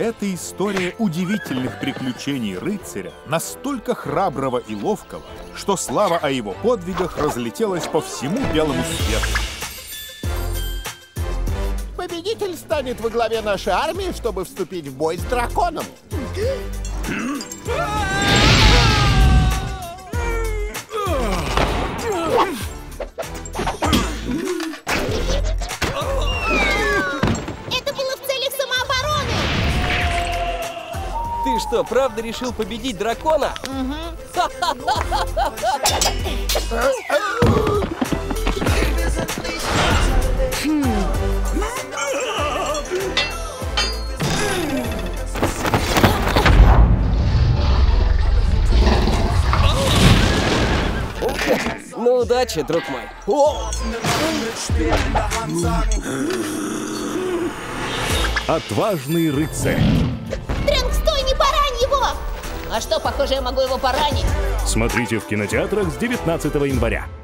Это история удивительных приключений рыцаря, настолько храброго и ловкого, что слава о его подвигах разлетелась по всему белому свету. Победитель станет во главе нашей армии, чтобы вступить в бой с драконом. Ты что, правда решил победить дракона? Ну, удачи, друг мой. Отважный рыцарь. А что, похоже, я могу его поранить? Смотрите в кинотеатрах с 19 января.